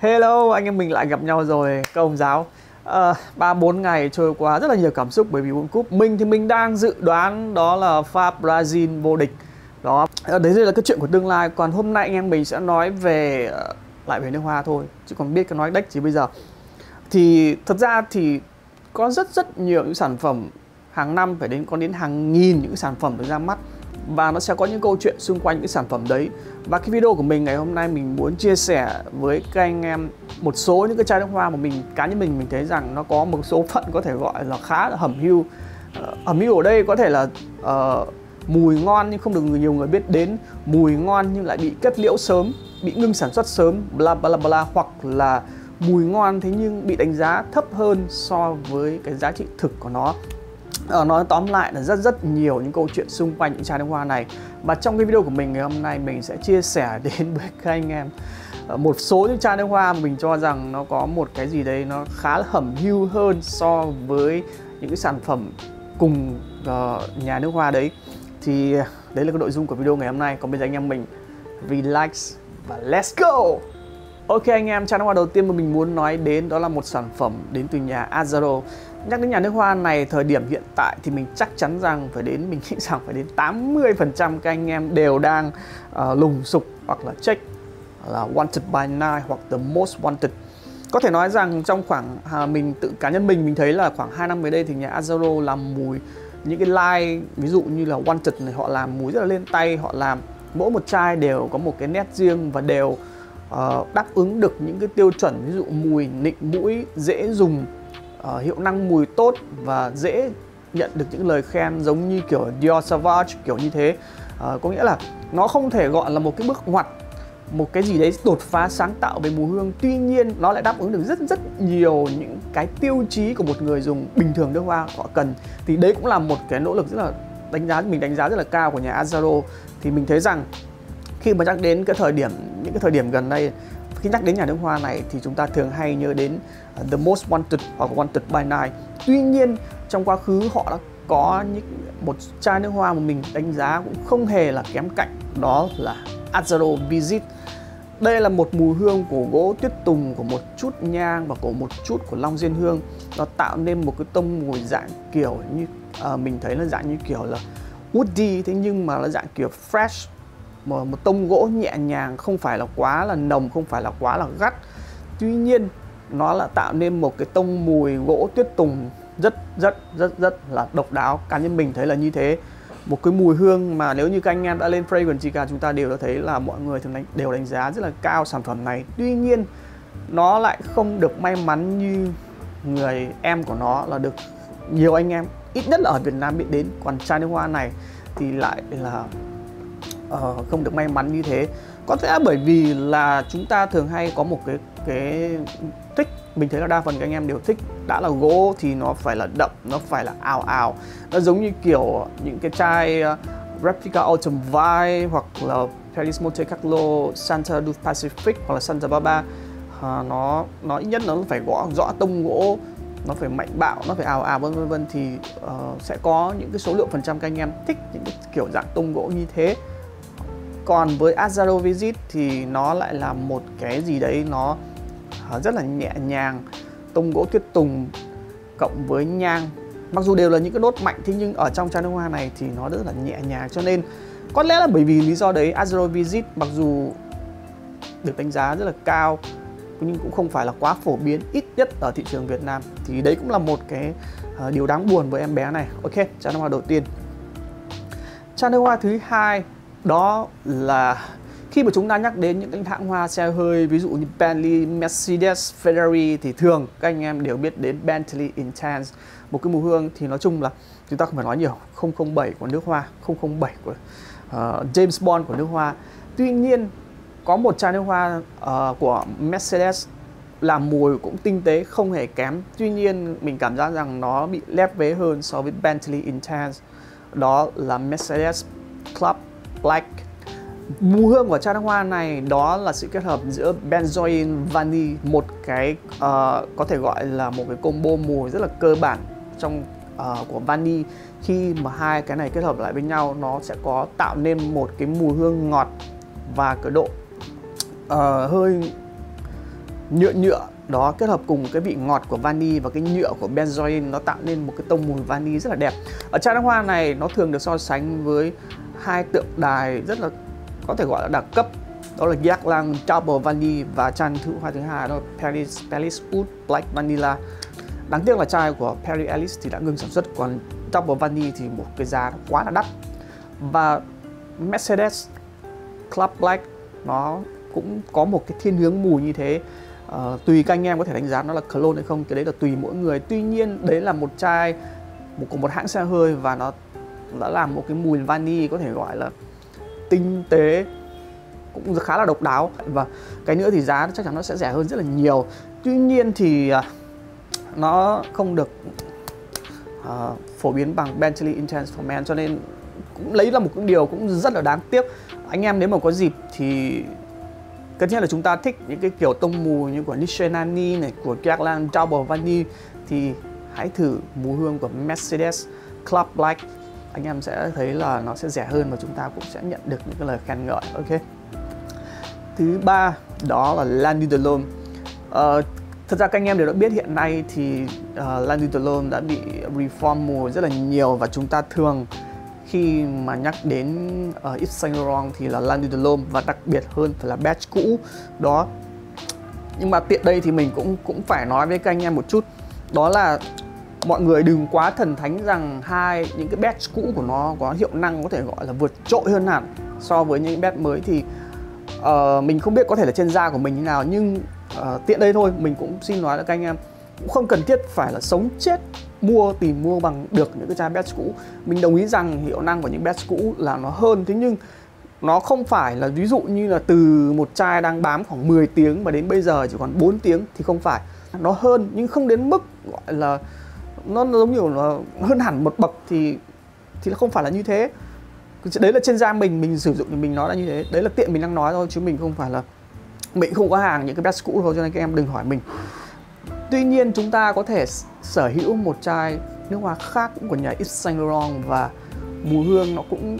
Hello, anh em mình lại gặp nhau rồi, các ông giáo. 3-4 ngày trôi qua rất là nhiều cảm xúc bởi vì World Cup. Mình thì mình đang dự đoán đó là Pháp Brazil vô địch. Đó, đấy là cái chuyện của tương lai. Còn hôm nay anh em mình sẽ nói về lại về nước hoa thôi, chứ còn biết cái nói đếch gì bây giờ. Thì thật ra thì có rất nhiều những sản phẩm hàng năm phải đến có đến hàng nghìn những sản phẩm được ra mắt. Và nó sẽ có những câu chuyện xung quanh những sản phẩm đấy. Và cái video của mình ngày hôm nay mình muốn chia sẻ với các anh em một số những cái chai nước hoa mà cá nhân mình thấy rằng nó có một số phận có thể gọi là khá là hẩm hiu. Hẩm hiu ở đây có thể là mùi ngon nhưng không được nhiều người biết đến, mùi ngon nhưng lại bị kết liễu sớm, bị ngưng sản xuất sớm, bla bla bla, hoặc là mùi ngon thế nhưng bị đánh giá thấp hơn so với cái giá trị thực của nó. Nói tóm lại là rất nhiều những câu chuyện xung quanh những chai nước hoa này. Và trong cái video của mình ngày hôm nay mình sẽ chia sẻ đến với các anh em một số những chai nước hoa mà mình cho rằng nó có một cái gì đấy nó khá là hẩm hiu hơn so với những cái sản phẩm cùng nhà nước hoa đấy. Thì đấy là cái nội dung của video ngày hôm nay. Còn bây giờ anh em mình relax và let's go. Ok anh em, chai nước hoa đầu tiên mà mình muốn nói đến đó là một sản phẩm đến từ nhà Azzaro. Nhắc đến nhà nước hoa này thời điểm hiện tại thì mình chắc chắn rằng mình nghĩ rằng phải đến 80% các anh em đều đang lùng sục hoặc là check là wanted by night hoặc the most wanted. Có thể nói rằng trong khoảng cá nhân mình thấy là khoảng 2 năm mới đây thì nhà Azzaro làm mùi những cái line ví dụ như là wanted này, họ làm mùi rất là lên tay, họ làm mỗi một chai đều có một cái nét riêng và đều đáp ứng được những cái tiêu chuẩn ví dụ mùi nịnh mũi, dễ dùng, hiệu năng mùi tốt và dễ nhận được những lời khen giống như kiểu Dior Sauvage kiểu như thế. Có nghĩa là nó không thể gọi là một cái bước ngoặt, một cái gì đấy đột phá sáng tạo về mùi hương, tuy nhiên nó lại đáp ứng được rất nhiều những cái tiêu chí của một người dùng bình thường nước hoa họ cần. Thì đấy cũng là một cái nỗ lực rất là mình đánh giá rất là cao của nhà Azzaro. Thì mình thấy rằng khi mà nhắc đến những cái thời điểm gần đây, khi nhắc đến nhà nước hoa này thì chúng ta thường hay nhớ đến the most wanted hoặc wanted by night. Tuy nhiên trong quá khứ họ đã có một chai nước hoa mà mình đánh giá cũng không hề là kém cạnh, đó là Azzaro Visit. Đây là một mùi hương của gỗ tuyết tùng, của một chút nhang và của một chút của long diên hương. Nó tạo nên một cái tông mùi dạng kiểu như mình thấy nó dạng như kiểu là woody, thế nhưng mà nó dạng kiểu fresh, một tông gỗ nhẹ nhàng, không phải là quá là nồng, không phải là quá là gắt. Tuy nhiên nó là tạo nên một cái tông mùi gỗ tuyết tùng rất là độc đáo. Cá nhân mình thấy là như thế. Một cái mùi hương mà nếu như các anh em đã lên Fragrantica chúng ta đều đã thấy là mọi người thường đều đánh giá rất là cao sản phẩm này. Tuy nhiên nó lại không được may mắn như người em của nó là được nhiều anh em ít nhất là ở Việt Nam biết đến. Còn chai nước hoa này thì lại là không được may mắn như thế. Có lẽ bởi vì là chúng ta thường hay có một cái thích, mình thấy là đa phần các anh em đều thích, đã là gỗ thì nó phải là đậm, nó phải là ào ào, nó giống như kiểu những cái chai Replica Autumn Vibe hoặc là Paris Monte Carlo, Santa du Pacific hoặc là Santa Barbara. Nó ít nhất nó phải gõ rõ tông gỗ, nó phải mạnh bạo, nó phải ào ào vân vân thì sẽ có những cái số lượng phần trăm các anh em thích những cái kiểu dạng tông gỗ như thế. Còn với Azzaro Visit thì nó lại là một cái gì đấy nó rất là nhẹ nhàng, tông gỗ tuyết tùng cộng với nhang. Mặc dù đều là những cái nốt mạnh thế nhưng ở trong chai nước hoa này thì nó rất là nhẹ nhàng, cho nên có lẽ là bởi vì lý do đấy Azzaro Visit mặc dù được đánh giá rất là cao nhưng cũng không phải là quá phổ biến, ít nhất ở thị trường Việt Nam. Thì đấy cũng là một cái điều đáng buồn với em bé này. Ok, chai nước hoa đầu tiên. Chai nước hoa thứ hai đó là khi mà chúng ta nhắc đến những cái hãng hoa xe hơi ví dụ như Bentley, Mercedes, Ferrari thì thường các anh em đều biết đến Bentley Intense. Một cái mùi hương thì nói chung là chúng ta không phải nói nhiều, 007 của nước hoa, 007 của James Bond của nước hoa. Tuy nhiên có một chai nước hoa của Mercedes làm mùi cũng tinh tế, không hề kém. Tuy nhiên mình cảm giác rằng nó bị lép vế hơn so với Bentley Intense. Đó là Mercedes Club Black. Mùi hương của chai nước hoa này đó là sự kết hợp giữa benzoin, vanille, một cái có thể gọi là một cái combo mùi rất là cơ bản trong của vanille. Khi mà hai cái này kết hợp lại với nhau nó sẽ có tạo nên một cái mùi hương ngọt và cái độ hơi nhựa đó kết hợp cùng cái vị ngọt của vani và cái nhựa của benzoin, nó tạo nên một cái tông mùi vani rất là đẹp. Ở chai nước hoa này nó thường được so sánh với hai tượng đài rất là có thể gọi là đẳng cấp, đó là Jacques Lang Double Vanille và chai nước hoa thứ hai đó là Paris Oud Black Vanilla. Đáng tiếc là chai của Paris Alice thì đã ngừng sản xuất, còn Double Vanille thì một cái giá nó quá là đắt. Và Mercedes Club Black nó cũng có một cái thiên hướng mùi như thế. Tùy các anh em có thể đánh giá nó là clone hay không, cái đấy là tùy mỗi người. Tuy nhiên đấy là một chai của một hãng xe hơi và nó đã làm một cái mùi vani có thể gọi là tinh tế, cũng khá là độc đáo. Và cái nữa thì giá chắc chắn nó sẽ rẻ hơn rất là nhiều. Tuy nhiên thì nó không được phổ biến bằng Bentley Intense for Men, cho nên cũng lấy là một cái điều cũng rất là đáng tiếc. Anh em nếu mà có dịp thì tất nhiên là chúng ta thích những cái kiểu tông mùi như của Nishane này, của Guerlain Double Vanille thì hãy thử mùi hương của Mercedes Club Black. Anh em sẽ thấy là nó sẽ rẻ hơn và chúng ta cũng sẽ nhận được những cái lời khen ngợi. Ok. Thứ ba đó là Lanvin de Lhomme. Thật ra các anh em đều đã biết hiện nay thì Lanvin de Lhomme đã bị reform mùi rất là nhiều, và chúng ta thường khi mà nhắc đến Yves Saint Laurent thì là Lanvin de Lhomme, và đặc biệt hơn phải là batch cũ đó. Nhưng mà tiện đây thì mình cũng phải nói với các anh em một chút, đó là mọi người đừng quá thần thánh rằng hai những cái batch cũ của nó có hiệu năng có thể gọi là vượt trội hơn hẳn so với những batch mới. Thì mình không biết có thể là trên da của mình như nào, nhưng tiện đây thôi mình cũng xin nói là các anh em cũng không cần thiết phải là sống chết tìm mua bằng được những cái chai batch cũ. Mình đồng ý rằng hiệu năng của những batch cũ là nó hơn, thế nhưng nó không phải là ví dụ như là từ một chai đang bám khoảng 10 tiếng mà đến bây giờ chỉ còn 4 tiếng thì không phải. Nó hơn nhưng không đến mức gọi là nó giống như là hơn hẳn một bậc thì nó không phải là như thế. Đấy là trên da mình sử dụng thì mình nói là như thế. Đấy là tiện mình đang nói thôi, chứ mình không phải là mình không có hàng những cái batch cũ thôi, cho nên các em đừng hỏi mình. Tuy nhiên chúng ta có thể sở hữu một chai nước hoa khác cũng của nhà Yves Saint Laurent và mùi hương nó cũng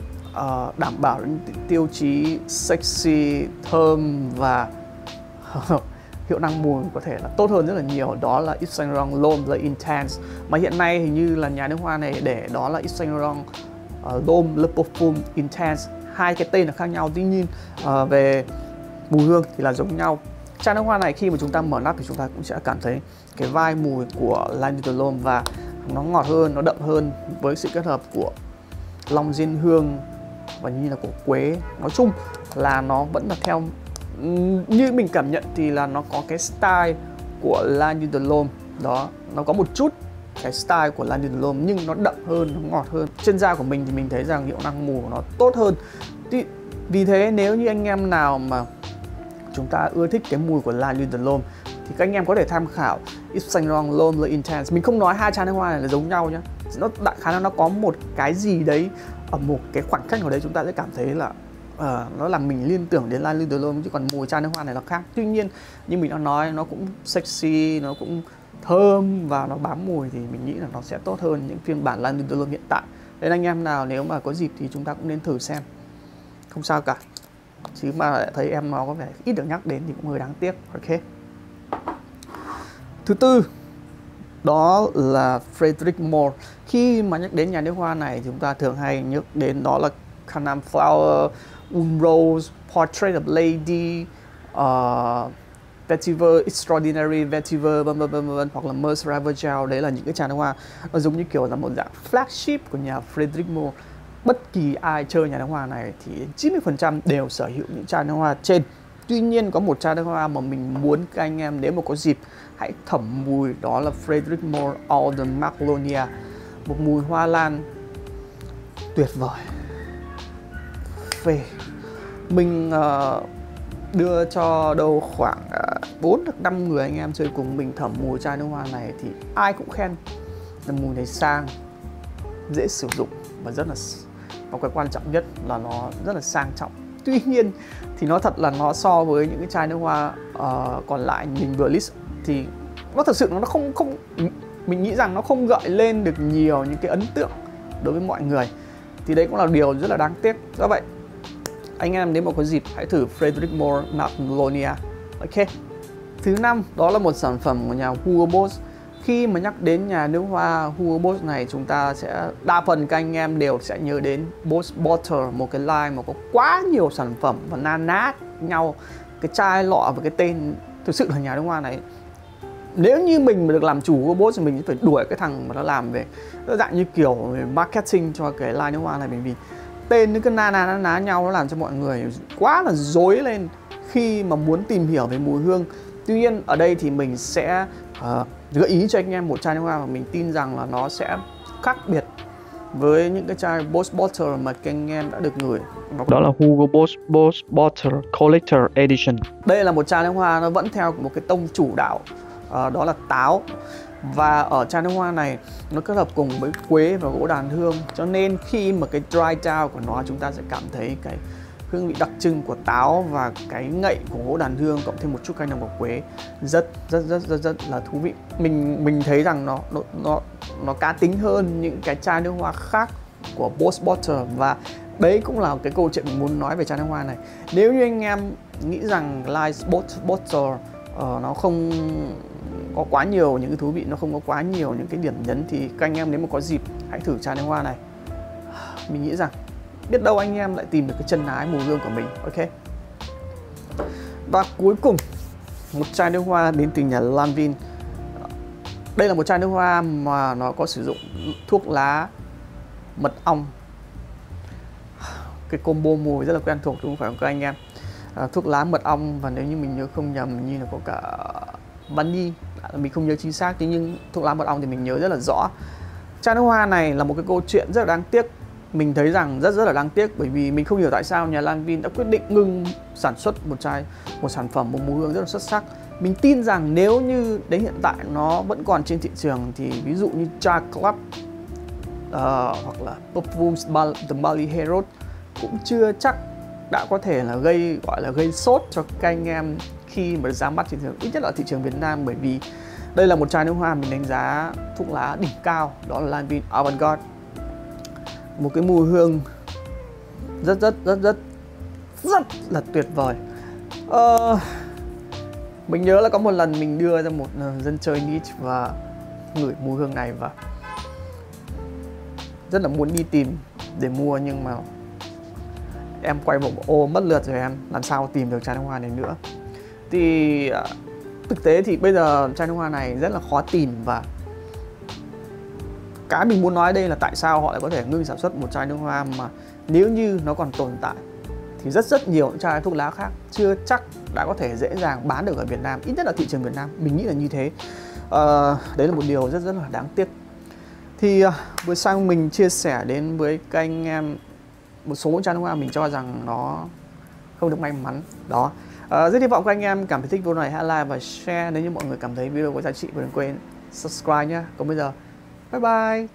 đảm bảo đến tiêu chí sexy, thơm và hiệu năng mùi có thể là tốt hơn rất là nhiều. Đó là Yves Saint Laurent L'Homme Intense, mà hiện nay hình như là nhà nước hoa này để đó là Yves Saint Laurent L'Homme Le Perfume Intense. Hai cái tên là khác nhau, tuy nhiên về mùi hương thì là giống nhau. Chai nước hoa này khi mà chúng ta mở nắp thì chúng ta cũng sẽ cảm thấy cái vai mùi của Lanvin de Lhomme, và nó ngọt hơn, nó đậm hơn với sự kết hợp của long diên hương và như là của quế. Nói chung là nó vẫn là theo như mình cảm nhận thì là nó có cái style của Lanvin de Lhomme đó, nó có một chút cái style của Lanvin de Lhomme nhưng nó đậm hơn, nó ngọt hơn. Trên da của mình thì mình thấy rằng hiệu năng mùi của nó tốt hơn. Vì thế nếu như anh em nào mà chúng ta ưa thích cái mùi của Lanvin de Lhomme thì các anh em có thể tham khảo Yves Saint Laurent L'Homme Intense. Mình không nói hai chai nước hoa này là giống nhau nhá, nó đại khái là nó có một cái gì đấy ở một cái khoảng cách nào đấy chúng ta sẽ cảm thấy là nó làm mình liên tưởng đến Lanvin de Lhomme, chứ còn mùi chai nước hoa này là khác. Tuy nhiên như mình đã nói, nó cũng sexy, nó cũng thơm và nó bám mùi thì mình nghĩ là nó sẽ tốt hơn những phiên bản Lanvin de Lhomme hiện tại. Nên anh em nào nếu mà có dịp thì chúng ta cũng nên thử xem, không sao cả. Chứ mà thấy em nó có vẻ ít được nhắc đến thì cũng hơi đáng tiếc. Ok. Thứ tư đó là Frederic Malle. Khi mà nhắc đến nhà nước hoa này chúng ta thường hay nhắc đến đó là Carnal Flower, Un Rose, Portrait of Lady, Vetiver Extraordinary, Vetiver vân vân, hoặc là Mercer Ravageau. Đấy là những cái chai nước hoa nó giống như kiểu là một dạng flagship của nhà Frederic Malle. Bất kỳ ai chơi nhà nước hoa này thì 90% đều sở hữu những chai nước hoa trên. Tuy nhiên có một chai nước hoa mà mình muốn các anh em nếu mà có dịp hãy thẩm mùi, đó là Frederic Malle All the Macalonia, một mùi hoa lan tuyệt vời. Về mình đưa cho đâu khoảng 4-5 người anh em chơi cùng mình thẩm mùi chai nước hoa này thì ai cũng khen là mùi này sang, dễ sử dụng và rất là, và cái quan trọng nhất là nó rất là sang trọng. Tuy nhiên thì nói thật là nó so với những cái chai nước hoa còn lại mình vừa list thì nó thật sự nó không, mình nghĩ rằng nó không gợi lên được nhiều những cái ấn tượng đối với mọi người. Thì đấy cũng là điều rất là đáng tiếc. Do vậy anh em nếu mà có dịp hãy thử Frederic Malle Macalonia. Ok. thứ năm đó là một sản phẩm của nhà Hugo Boss. Khi mà nhắc đến nhà nước hoa Hugo Boss này, chúng ta sẽ đa phần các anh em đều sẽ nhớ đến Boss Bottled, một cái line mà có quá nhiều sản phẩm và nan nát nhau cái chai lọ và cái tên. Thực sự là nhà nước hoa này, nếu như mình mà được làm chủ Hugo Boss thì mình phải đuổi cái thằng mà nó làm về dạng như kiểu marketing cho cái line nước hoa này, bởi vì tên nó cứ na ná nhau, nó làm cho mọi người quá là rối lên khi mà muốn tìm hiểu về mùi hương. Tuy nhiên ở đây thì mình sẽ gợi ý cho anh em một chai nước hoa mà mình tin rằng là nó sẽ khác biệt với những cái chai Boss Bottled mà các anh em đã được ngửi. Đó là Hugo Boss Boss Bottled Collector Edition. Đây là một chai nước hoa nó vẫn theo một cái tông chủ đạo, đó là táo. Và ở chai nước hoa này nó kết hợp cùng với quế và gỗ đàn hương, cho nên khi mà cái dry down của nó, chúng ta sẽ cảm thấy cái hương vị đặc trưng của táo và cái ngậy của gỗ đàn hương cộng thêm một chút cay nồng của quế, rất là thú vị. Mình thấy rằng nó cá tính hơn những cái chai nước hoa khác của Boss Bottled, và đấy cũng là cái câu chuyện mình muốn nói về chai nước hoa này. Nếu như anh em nghĩ rằng line Boss Bottled nó không có quá nhiều những cái thú vị, nó không có quá nhiều những cái điểm nhấn, thì các anh em nếu mà có dịp hãy thử chai nước hoa này. Mình nghĩ rằng biết đâu anh em lại tìm được cái chân ái mùi hương của mình. Ok. Và cuối cùng, một chai nước hoa đến từ nhà Lanvin. Đây là một chai nước hoa mà nó có sử dụng thuốc lá, mật ong. Cái combo mùi rất là quen thuộc đúng không phải không các anh em? Thuốc lá, mật ong và nếu như mình nhớ không nhầm như là có cả vanilla, mình không nhớ chính xác, thế nhưng thuốc lá, mật ong thì mình nhớ rất là rõ. Chai nước hoa này là một cái câu chuyện rất là đáng tiếc. Mình thấy rằng rất là đáng tiếc, bởi vì mình không hiểu tại sao nhà Lanvin đã quyết định ngừng sản xuất một sản phẩm, một mùi hương rất là xuất sắc. Mình tin rằng nếu như đến hiện tại nó vẫn còn trên thị trường thì ví dụ như Jacques Club hoặc là Perfumes The Bali Herod cũng chưa chắc đã có thể là gây sốt cho các anh em khi mà ra mắt trên thị trường, ít nhất là thị trường Việt Nam, bởi vì đây là một chai nước hoa mình đánh giá thuốc lá đỉnh cao, đó là Lanvin Avant Garde. Một cái mùi hương rất là tuyệt vời. Mình nhớ là có một lần mình đưa ra một dân chơi niche và ngửi mùi hương này và rất là muốn đi tìm để mua, nhưng mà em quay một ô mất lượt rồi, em làm sao tìm được chai nước hoa này nữa. Thì thực tế thì bây giờ chai nước hoa này rất là khó tìm, và cái mình muốn nói đây là tại sao họ lại có thể ngưng sản xuất một chai nước hoa mà nếu như nó còn tồn tại thì rất nhiều những chai thuốc lá khác chưa chắc đã có thể dễ dàng bán được ở Việt Nam, ít nhất là thị trường Việt Nam. Mình nghĩ là như thế. Đấy là một điều rất là đáng tiếc. Thì vừa sang mình chia sẻ đến với các anh em một số chai nước hoa mình cho rằng nó không được may mắn đó. Rất hy vọng các anh em cảm thấy thích video này, hãy like và share nếu như mọi người cảm thấy video có giá trị, và đừng quên subscribe nhé. Còn bây giờ bye bye.